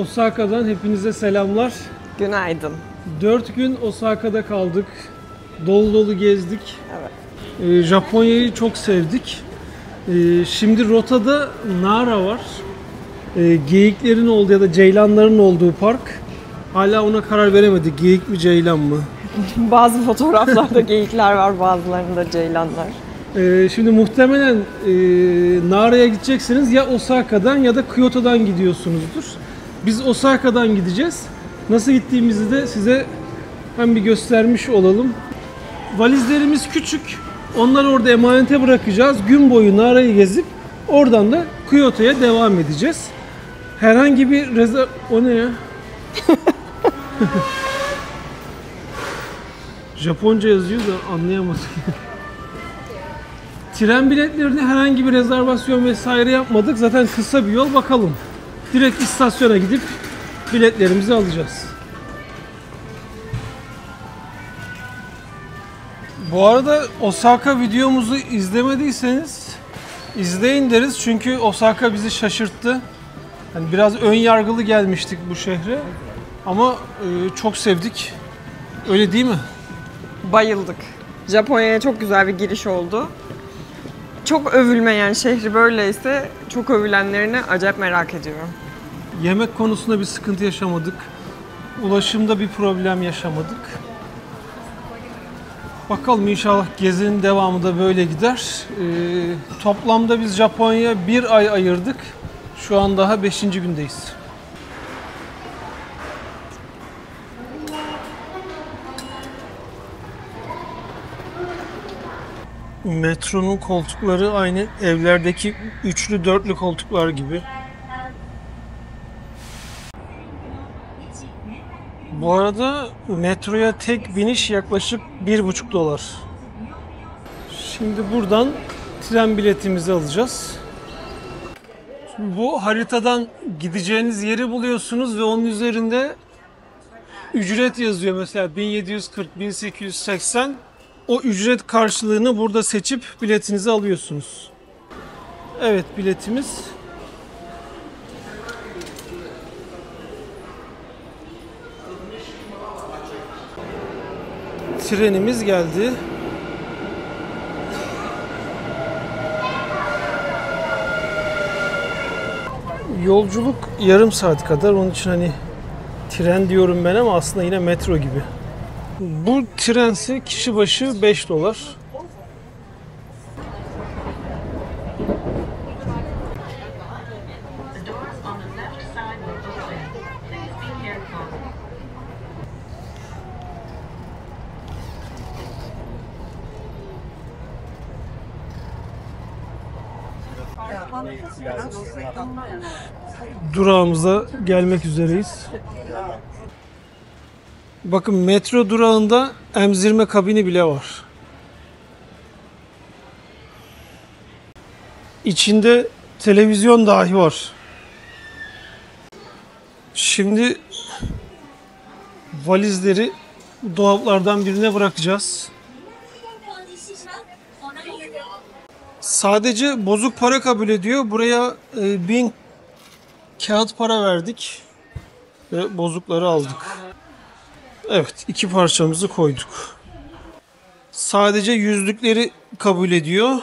Osaka'dan hepinize selamlar. Günaydın. 4 gün Osaka'da kaldık. Dolu dolu gezdik. Evet. Japonya'yı çok sevdik. Şimdi rotada Nara var. Geyiklerin olduğu ya da ceylanların olduğu park. Hala ona karar veremedik. Geyik mi ceylan mı? Bazı fotoğraflarda geyikler var, bazılarında ceylanlar. Şimdi muhtemelen Nara'ya gideceksiniz, ya Osaka'dan ya da Kyoto'dan gidiyorsunuzdur. Biz Osaka'dan gideceğiz. Nasıl gittiğimizi de size hem bir göstermiş olalım. Valizlerimiz küçük. Onları orada emanete bırakacağız. Gün boyu Nara'yı gezip oradan da Kyoto'ya devam edeceğiz. Herhangi bir O ne ya? Japonca yazıyor da anlayamadım. Tren biletlerinde herhangi bir rezervasyon vesaire yapmadık. Zaten kısa bir yol, bakalım. Direkt istasyona gidip biletlerimizi alacağız. Bu arada Osaka videomuzu izlemediyseniz izleyin deriz. Çünkü Osaka bizi şaşırttı. Yani biraz ön yargılı gelmiştik bu şehre. Ama çok sevdik. Öyle değil mi? Bayıldık. Japonya'ya çok güzel bir giriş oldu. Çok övülmeyen şehri böyleyse çok övülenlerini acayip merak ediyorum. Yemek konusunda bir sıkıntı yaşamadık. Ulaşımda bir problem yaşamadık. Bakalım, inşallah gezinin devamı da böyle gider. Toplamda biz Japonya'ya bir ay ayırdık. Şu an daha 5. gündeyiz. Metronun koltukları aynı evlerdeki üçlü dörtlü koltuklar gibi. Bu arada metroya tek biniş yaklaşık $1,5. Şimdi buradan tren biletimizi alacağız. Şimdi bu haritadan gideceğiniz yeri buluyorsunuz ve onun üzerinde ücret yazıyor. Mesela 1740, 1880. O ücret karşılığını burada seçip biletinizi alıyorsunuz. Evet, biletimiz. Trenimiz geldi. Yolculuk yarım saat kadar. Onun için hani tren diyorum ben ama aslında yine metro gibi. Bu trense kişi başı $5. Durağımıza gelmek üzereyiz. Bakın, metro durağında emzirme kabini bile var. İçinde televizyon dahi var. Şimdi valizleri dolaplardan birine bırakacağız. Sadece bozuk para kabul ediyor. Buraya 1000 kağıt para verdik ve bozukları aldık. Evet, iki parçamızı koyduk. Sadece yüzlükleri kabul ediyor.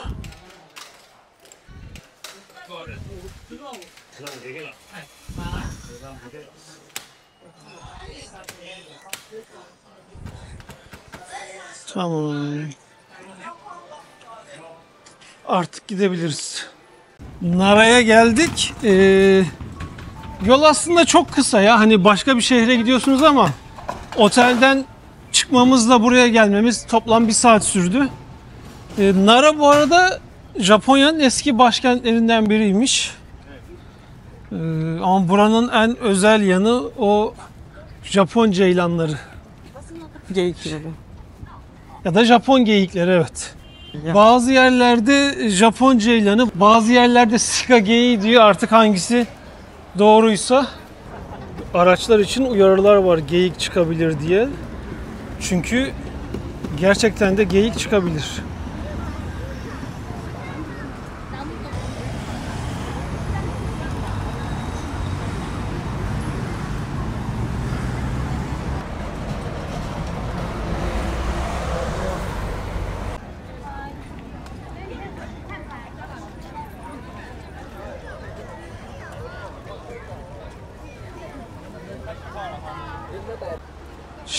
Tamam. Artık gidebiliriz. Nara'ya geldik. Yol aslında çok kısa ya. Hani başka bir şehre gidiyorsunuz ama otelden çıkmamızla buraya gelmemiz toplam 1 saat sürdü. Nara bu arada Japonya'nın eski başkentlerinden biriymiş. Ama buranın en özel yanı o Japon ceylanları. Geyikleri. Ya da Japon geyikleri, evet. Ya. Bazı yerlerde Japon ceylanı, bazı yerlerde Sika geyiği diyor, artık hangisi doğruysa. Araçlar için uyarılar var, geyik çıkabilir diye. Çünkü gerçekten de geyik çıkabilir.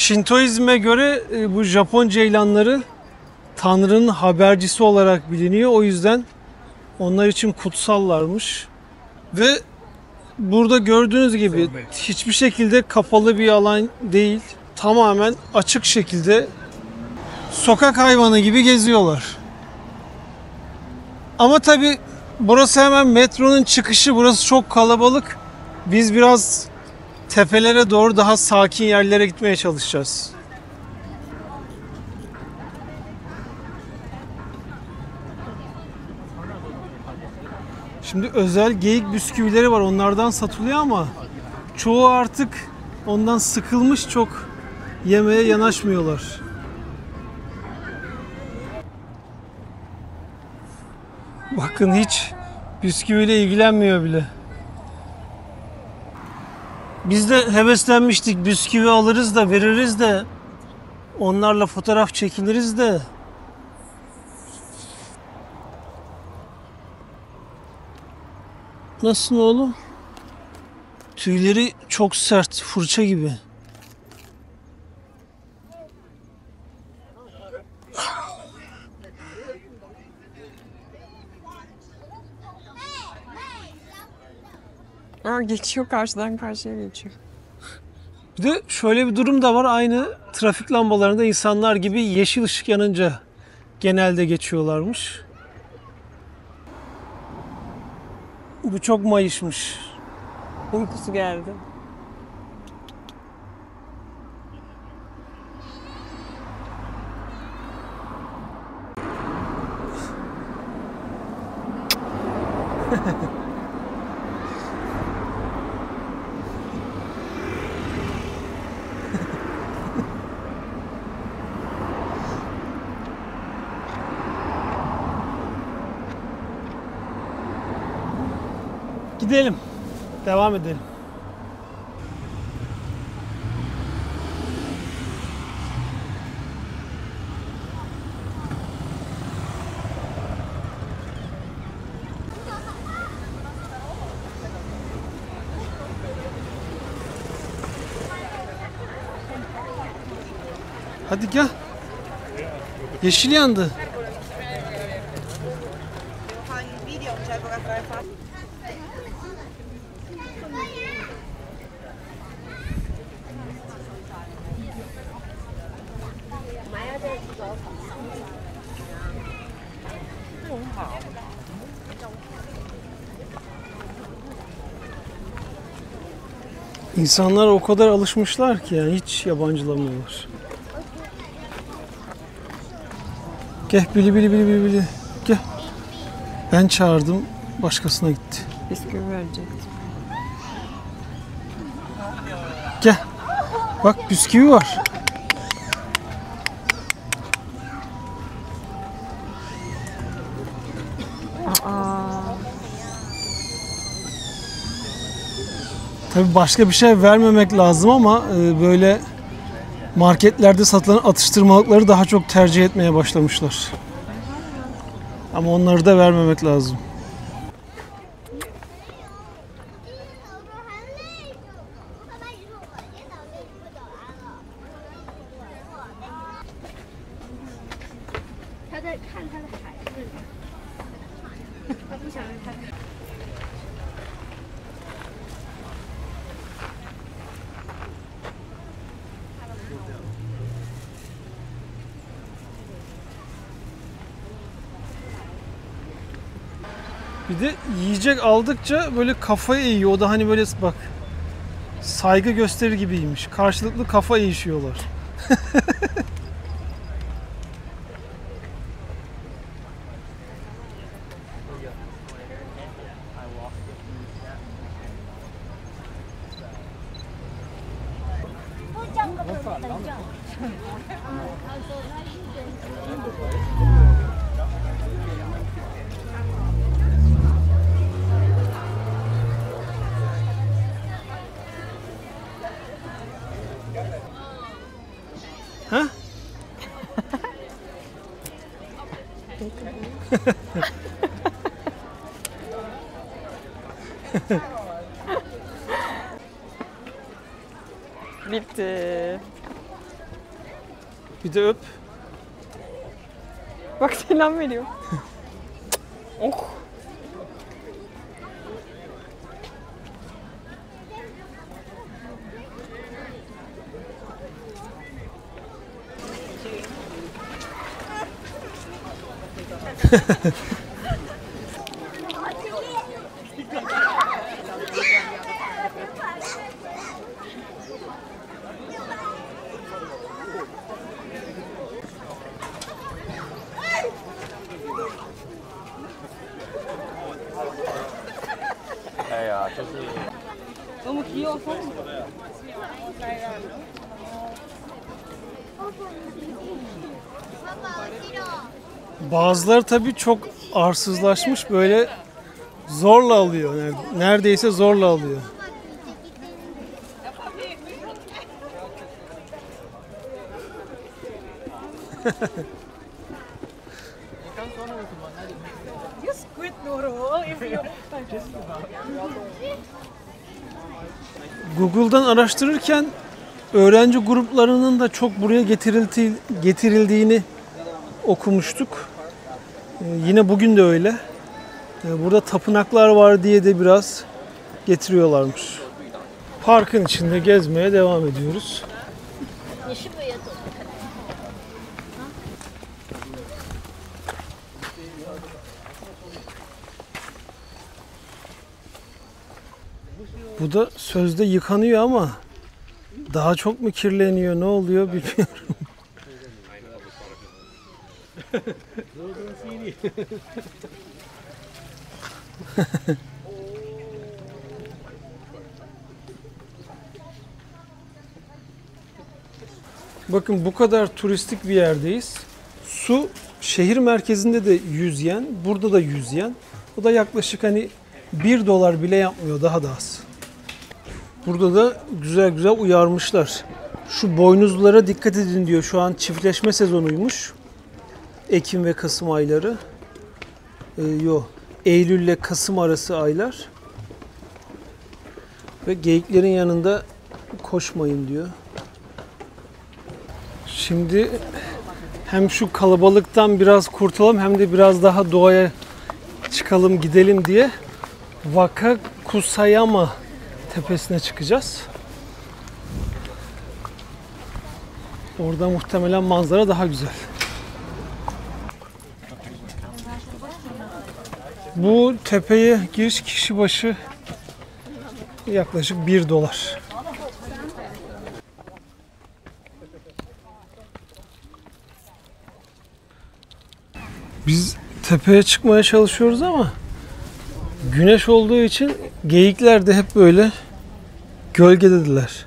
Şintoizme göre bu Japon ceylanları Tanrı'nın habercisi olarak biliniyor. O yüzden onlar için kutsallarmış. Ve burada gördüğünüz gibi hiçbir şekilde kapalı bir alan değil. Tamamen açık şekilde sokak hayvanı gibi geziyorlar. Ama tabii burası hemen metronun çıkışı. Burası çok kalabalık. Biz biraz tepelere doğru daha sakin yerlere gitmeye çalışacağız. Şimdi özel geyik bisküvileri var. Onlardan satılıyor ama çoğu artık ondan sıkılmış, çok yemeye yanaşmıyorlar. Bakın hiç bisküviyle ilgilenmiyor bile. Biz de heveslenmiştik, bisküvi alırız da veririz de onlarla fotoğraf çekiliriz de. Nasıl oğlum? Tüyleri çok sert, fırça gibi. Aa, geçiyor, karşıdan karşıya geçiyor. Bir de şöyle bir durum da var, aynı trafik lambalarında insanlar gibi yeşil ışık yanınca genelde geçiyorlarmış. Bu çok mayışmış. Uykusu geldi. Gidelim. Devam edelim. Hadi gel. Yeşil yandı. İnsanlar o kadar alışmışlar ki yani hiç yabancılamıyorlar. Gel bili. Gel. Ben çağırdım, başkasına gitti. Bisküvi verecektim. Gel. Bak bisküvi var. Tabii başka bir şey vermemek lazım ama böyle marketlerde satılan atıştırmalıkları daha çok tercih etmeye başlamışlar. Ama onları da vermemek lazım. Bir de yiyecek aldıkça böyle kafayı eğiyor. O da hani böyle bak saygı gösterir gibiymiş. Karşılıklı kafa eğişiyorlar. Bitti. Bir de öp. Bak selam veriyor. Oh. Bazıları tabii çok arsızlaşmış, böyle zorla alıyor. Neredeyse zorla alıyor. Google'dan araştırırken öğrenci gruplarının da çok buraya getirildiğini okumuştuk. Yine bugün de öyle. Burada tapınaklar var diye de biraz getiriyorlarmış. Parkın içinde gezmeye devam ediyoruz. Bu da sözde yıkanıyor ama daha çok mu kirleniyor, ne oluyor bilmiyorum. Bakın bu kadar turistik bir yerdeyiz. Su şehir merkezinde de 100 yen, burada da 100 yen. O da yaklaşık hani 1 dolar bile yapmıyor, daha da az. Burada da güzel güzel uyarmışlar. Şu boynuzlara dikkat edin diyor. Şu an çiftleşme sezonuymuş. Ekim ve Kasım ayları. Eylül ile Kasım arası aylar. Ve geyiklerin yanında koşmayın diyor. Şimdi hem şu kalabalıktan biraz kurtulalım hem de biraz daha doğaya çıkalım, gidelim diye Wakakusayama tepesine çıkacağız. Orada muhtemelen manzara daha güzel. Bu tepeye giriş kişi başı yaklaşık 1 dolar. Biz tepeye çıkmaya çalışıyoruz ama güneş olduğu için geyikler de hep böyle gölgedediler.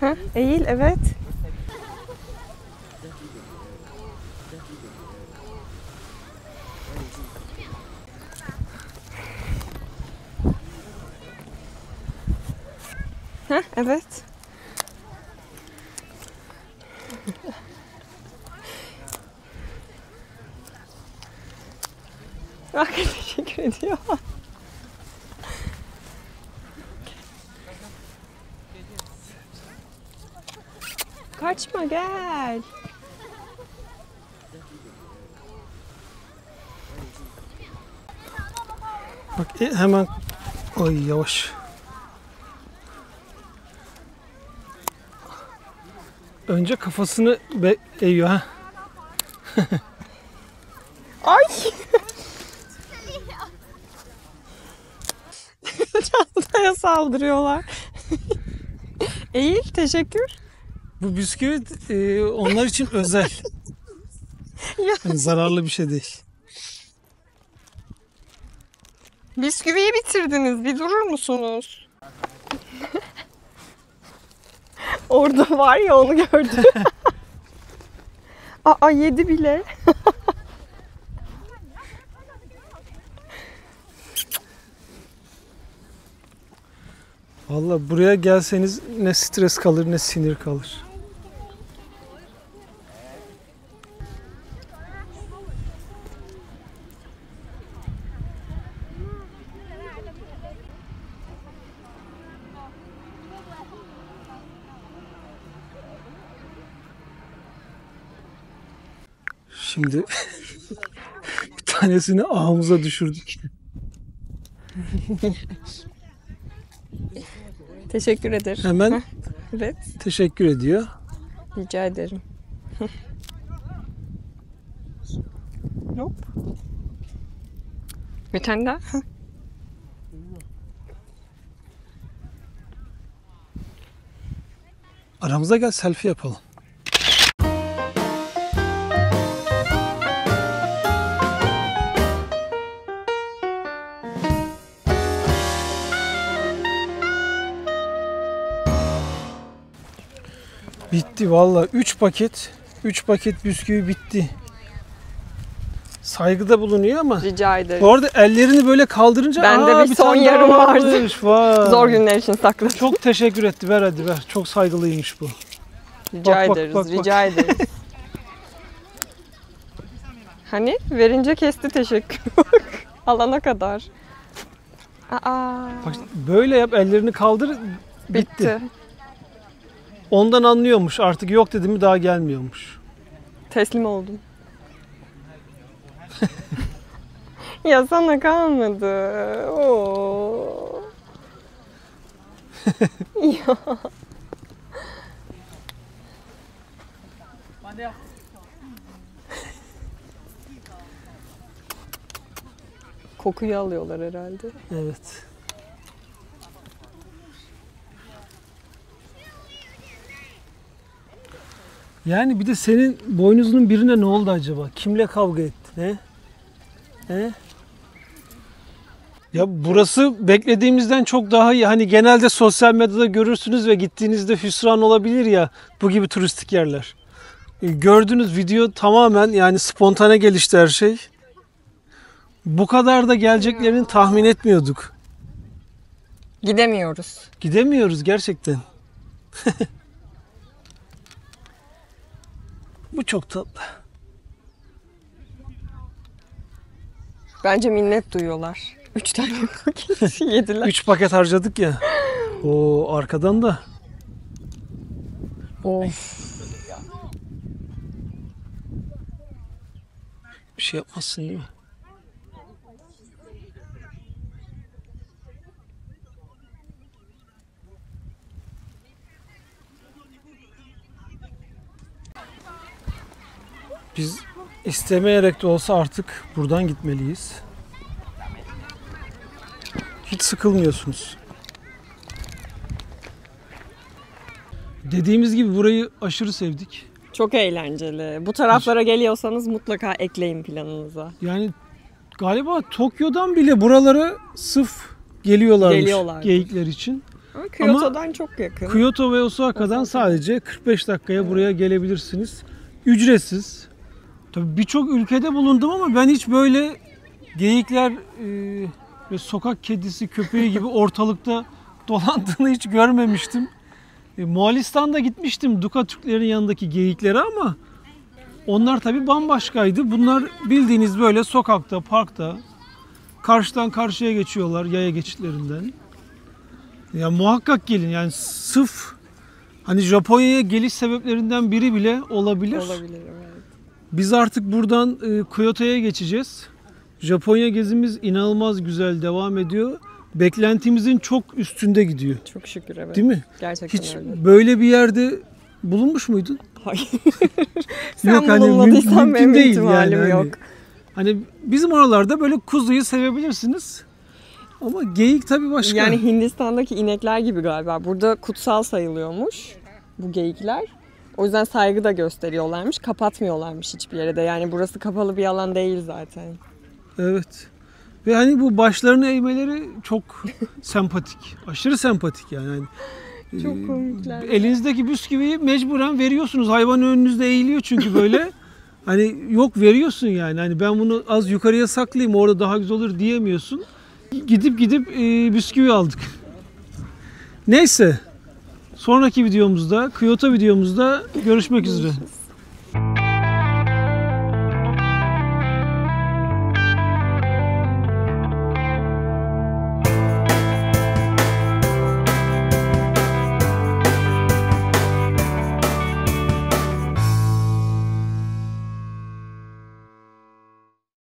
Ha, eğil, evet. Ha, evet. Bak, teşekkür ediyor. Kaçma, gel. Bak hemen... Ay yavaş. Önce kafasını eğiyor ha. Ay! Çantaya saldırıyorlar. Eğil, teşekkür. Bu bisküvi onlar için özel. Yani zararlı bir şey değil. Bisküviyi bitirdiniz. Bir durur musunuz? Orada var ya, onu gördüm. Aa, yedi bile. Vallahi buraya gelseniz ne stres kalır ne sinir kalır. Şimdi bir tanesini ağımıza düşürdük. Teşekkür ederim. Hemen evet. Teşekkür ediyor. Rica ederim. Hop. Bir tane daha. Aramıza gel, selfie yapalım. Bitti valla. 3 paket bisküvi bitti. Saygıda bulunuyor ama. Rica ederim. Bu arada ellerini böyle kaldırınca bende bir son yarım vardı. Zor günler için sakladım. Çok teşekkür etti. Ver hadi ver. Çok saygılıymış bu. Rica ederiz. Hani verince kesti, teşekkür. Alana kadar. Aa. Bak, böyle yap, ellerini kaldır. Bitti. Ondan anlıyormuş. Artık yok dedim mi daha gelmiyormuş. Teslim oldum. Ya sana kalmadı. Oo. Ya. Kokuyu alıyorlar herhalde. Evet. Yani bir de senin boynuzunun birine ne oldu acaba? Kimle kavga ettin? He? Ya burası beklediğimizden çok daha iyi. Hani genelde sosyal medyada görürsünüz ve gittiğinizde hüsran olabilir ya bu gibi turistik yerler. Gördüğünüz video tamamen yani spontane gelişti her şey. Bu kadar da geleceklerini tahmin etmiyorduk. Gidemiyoruz. Gidemiyoruz gerçekten. Bu çok tatlı. Bence minnet duyuyorlar. 3 tane paket yediler. 3 paket harcadık ya. Oo, arkadan da. Of. Bir şey yapmazsın değil mi? Biz istemeyerek de olsa artık buradan gitmeliyiz. Hiç sıkılmıyorsunuz. Dediğimiz gibi burayı aşırı sevdik. Çok eğlenceli. Bu taraflara geliyorsanız mutlaka ekleyin planınıza. Yani galiba Tokyo'dan bile buralara sırf geliyorlarmış geyikler için. Ama Kyoto'dan ama çok yakın. Kyoto ve Osaka'dan sadece 45 dakikaya buraya gelebilirsiniz. Ücretsiz. Tabii birçok ülkede bulundum ama ben hiç böyle geyikler ve sokak kedisi, köpeği gibi ortalıkta dolandığını hiç görmemiştim. Moğolistan'da gitmiştim Duka Türklerin yanındaki geyiklere ama onlar tabii bambaşkaydı. Bunlar bildiğiniz böyle sokakta, parkta, karşıdan karşıya geçiyorlar yaya geçitlerinden. Ya muhakkak gelin yani sırf hani Japonya'ya geliş sebeplerinden biri bile olabilir. Olabilir, evet. Biz artık buradan Kyoto'ya geçeceğiz. Japonya gezimiz inanılmaz güzel devam ediyor. Beklentimizin çok üstünde gidiyor. Çok şükür, evet. Değil mi? Gerçekten hiç öyle. Böyle bir yerde bulunmuş muydun? Hayır. Sen yok, bulunmadıysan hani, benim ihtimalim yani, yok. Hani bizim oralarda böyle kuzuyu sevebilirsiniz. Ama geyik tabii başka. Yani Hindistan'daki inekler gibi galiba. Burada kutsal sayılıyormuş bu geyikler. O yüzden saygı da gösteriyorlarmış. Kapatmıyorlarmış hiçbir yere de. Yani burası kapalı bir alan değil zaten. Evet. Ve hani bu başlarını eğmeleri çok sempatik. Aşırı sempatik yani. Çok komikler. Elinizdeki bisküviyi mecburen veriyorsunuz. Hayvan önünüzde eğiliyor çünkü böyle. Hani yok veriyorsun yani. Hani ben bunu az yukarıya saklayayım orada daha güzel olur diyemiyorsun. Gidip bisküvi aldık. Neyse, sonraki videomuzda, Kyoto videomuzda görüşmek üzere.